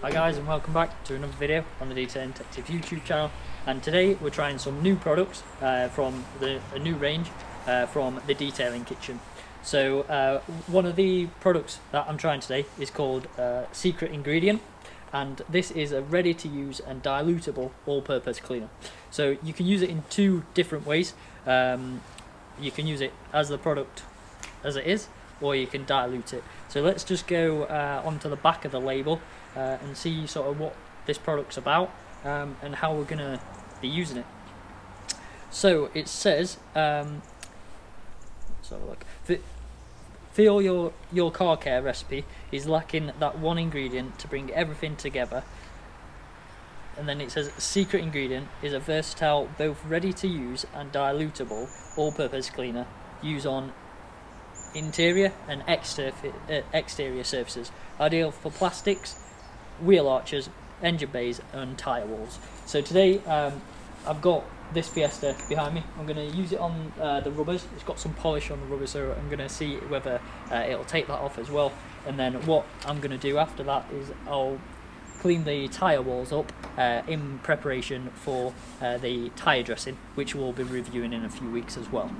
Hi guys, and welcome back to another video on the Detailing Detectives YouTube channel. And today we're trying some new products from a new range from the Detailing Kitchen. So one of the products that I'm trying today is called Secret Ingredient, and this is a ready to use and dilutable all-purpose cleaner. So you can use it in two different ways. You can use it as the product as it is, or you can dilute it. So let's just go onto the back of the label and see sort of what this product's about and how we're gonna be using it. So it says, let's have a look. Feel your car care recipe is lacking that one ingredient to bring everything together. And then it says Secret Ingredient is a versatile, both ready to use and dilutable all-purpose cleaner used on interior and exterior surfaces, ideal for plastics, wheel arches, engine bays and tyre walls. So today I've got this Fiesta behind me. I'm going to use it on the rubbers. It's got some polish on the rubber, so I'm going to see whether it'll take that off as well. And then what I'm going to do after that is I'll clean the tyre walls up in preparation for the tyre dressing, which we'll be reviewing in a few weeks as well.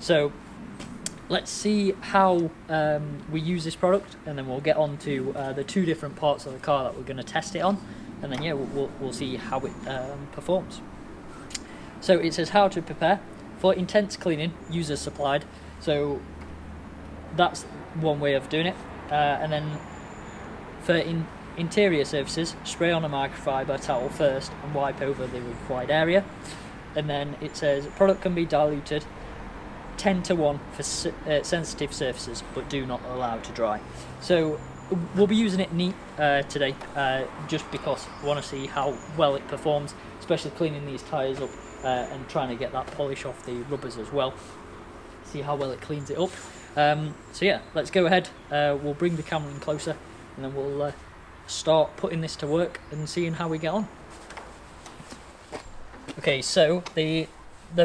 So let's see how we use this product, and then we'll get on to the two different parts of the car that we're going to test it on, and then yeah, we'll see how it performs. So it says how to prepare for intense cleaning, users supplied. So that's one way of doing it. And then for interior surfaces, spray on a microfiber towel first and wipe over the required area. And then it says product can be diluted 10 to 1 for sensitive surfaces, but do not allow to dry. So we'll be using it neat today, just because I want to see how well it performs, especially cleaning these tyres up and trying to get that polish off the rubbers as well, see how well it cleans it up. So yeah, let's go ahead. We'll bring the camera in closer, and then we'll start putting this to work and seeing how we get on. Okay, so the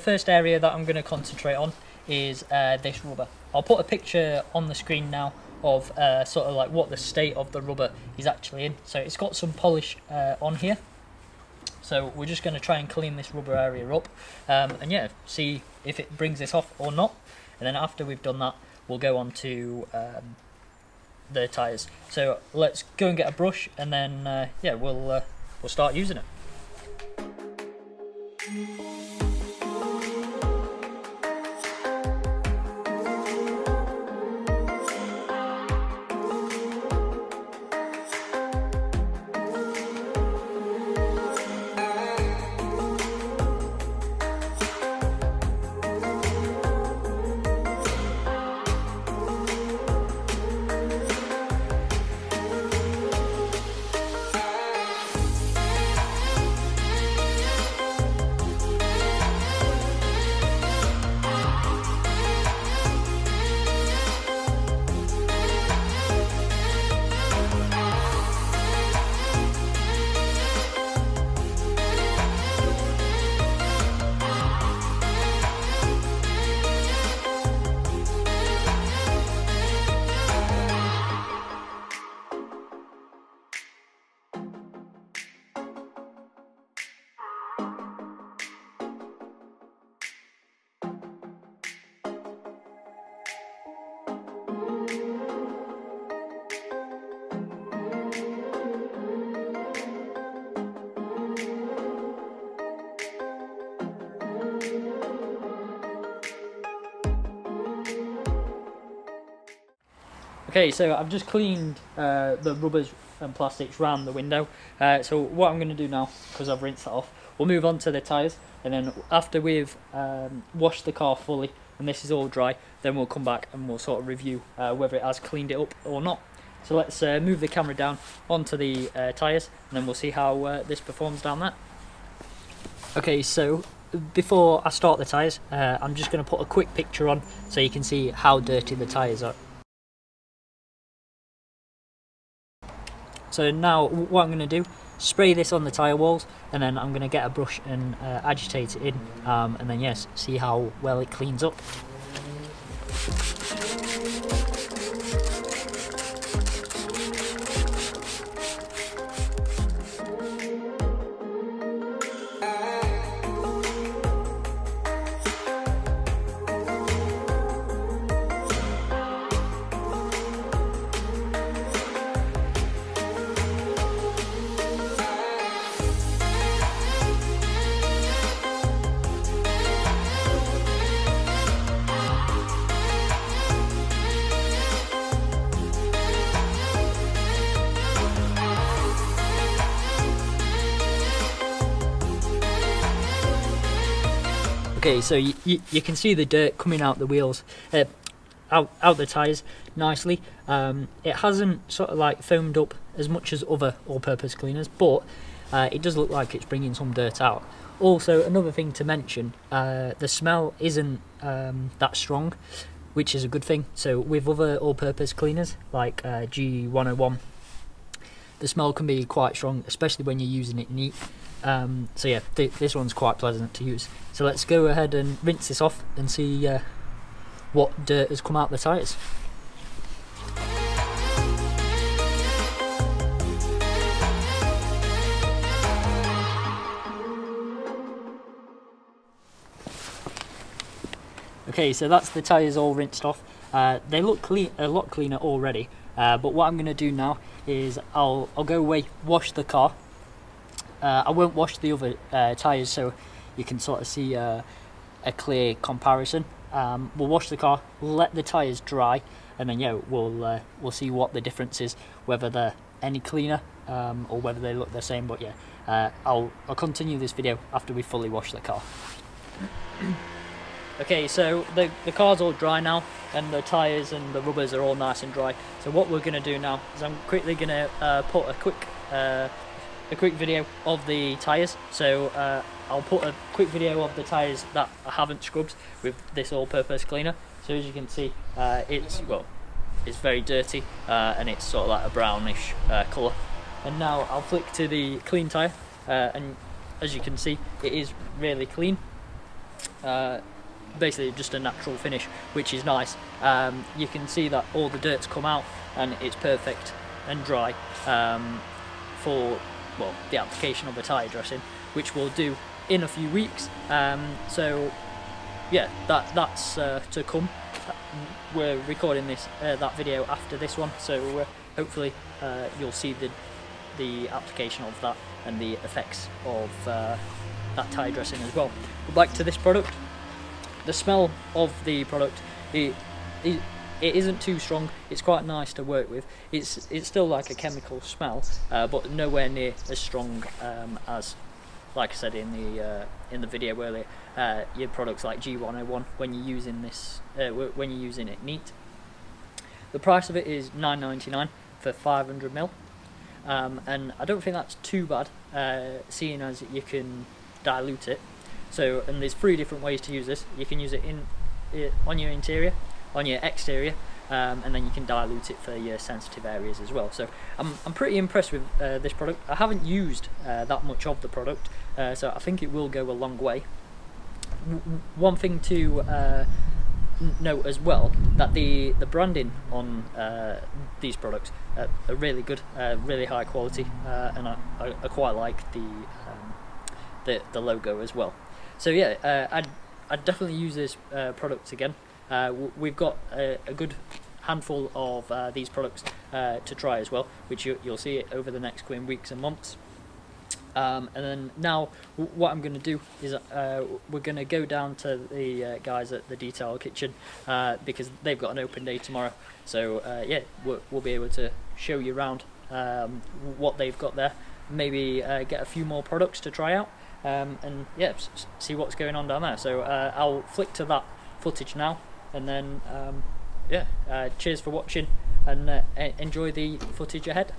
first area that I'm going to concentrate on is this rubber. I'll put a picture on the screen now of sort of like what the state of the rubber is actually in. So it's got some polish on here, so we're just going to try and clean this rubber area up and yeah, see if it brings this off or not. And then after we've done that, we'll go on to the tyres. So let's go and get a brush, and then yeah, we'll start using it. Okay, so I've just cleaned the rubbers and plastics around the window. So what I'm going to do now, because I've rinsed that off, we'll move on to the tyres, and then after we've washed the car fully and this is all dry, then we'll come back and we'll sort of review whether it has cleaned it up or not. So let's move the camera down onto the tyres, and then we'll see how this performs down there. Okay, so before I start the tyres, I'm just going to put a quick picture on so you can see how dirty the tyres are. So now what I'm going to do, spray this on the tyre walls, and then I'm going to get a brush and agitate it in, and then yes, see how well it cleans up. Okay, so you can see the dirt coming out the wheels, out the tyres nicely. It hasn't sort of like foamed up as much as other all-purpose cleaners, but it does look like it's bringing some dirt out. Also, another thing to mention, the smell isn't that strong, which is a good thing. So with other all-purpose cleaners like G101, the smell can be quite strong, especially when you're using it neat. So yeah, this one's quite pleasant to use. So let's go ahead and rinse this off and see what dirt has come out the tyres. Okay, so that's the tyres all rinsed off. They look clean, a lot cleaner already, but what I'm going to do now is I'll go away, wash the car. I won't wash the other tyres so you can sort of see a clear comparison. We'll wash the car, let the tyres dry, and then yeah, we'll see what the difference is, whether they're any cleaner or whether they look the same. But yeah, I'll continue this video after we fully wash the car. Okay, so the car's all dry now, and the tyres and the rubbers are all nice and dry. So what we're going to do now is I'm quickly going to put a quick video of the tyres. So I'll put a quick video of the tyres that I haven't scrubbed with this all-purpose cleaner. So as you can see, it's very dirty, and it's sort of like a brownish colour. And now I'll flick to the clean tyre, and as you can see, it is really clean. Basically just a natural finish, which is nice. You can see that all the dirt's come out and it's perfect and dry for, well, the application of the tyre dressing, which we'll do in a few weeks. So yeah, that's to come. We're recording this that video after this one, so hopefully you'll see the application of that and the effects of that tyre dressing as well. But back to this product. The smell of the product, it isn't too strong. It's quite nice to work with. It's still like a chemical smell, but nowhere near as strong as, like I said in the video earlier, your products like G101 when you're using this when you're using it neat. The price of it is $9.99 for 500ml, and I don't think that's too bad, seeing as you can dilute it. So, and there's three different ways to use this. You can use it on your interior, on your exterior, and then you can dilute it for your sensitive areas as well. So I'm pretty impressed with this product. I haven't used that much of the product, so I think it will go a long way. One thing to note as well, that the branding on these products are really good, really high quality, and I quite like the logo as well. So yeah, I'd definitely use this product again. We've got a good handful of these products to try as well, which you'll see it over the next coming weeks and months. And then now what I'm going to do is we're going to go down to the guys at the Detail Kitchen, because they've got an open day tomorrow. So yeah, we'll be able to show you around what they've got there, maybe get a few more products to try out. And yeah, see what's going on down there. So I'll flick to that footage now, and then yeah, cheers for watching, and enjoy the footage ahead.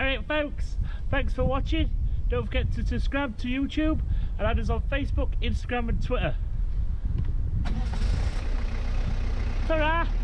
Alright folks, thanks for watching. Don't forget to subscribe to YouTube and add us on Facebook, Instagram and Twitter. Ta-ra!